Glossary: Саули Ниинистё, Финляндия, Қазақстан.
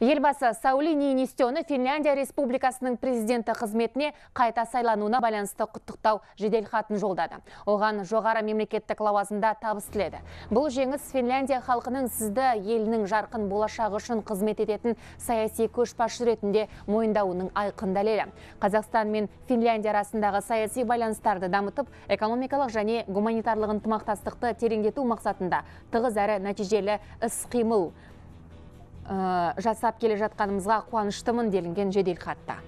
Елбасы Саули Ниинистёны Финляндия Республикасының президенті қызметіне қайта сайлануына байланысты құттықтау жеделхатын жолдады. Оған жоғары мемлекеттік лауазымда табыс тіледі. Бұл жеңіс Финляндия халқының сізді елінің жарқын болашағы үшін қызмет ететін саяси көшбасшы ретінде мойындауының айқын дәлелі. Қазақстан мен Финляндия арасындағы саяси байланыстарды дамытып, экономикалық және гуманитарлық ынтымақтастықты тереңдету мақсатында тығыз әрі нәтижелі іс-қимыл жасап келе жатқанымызға қуаныштымын делінген жеделхатта.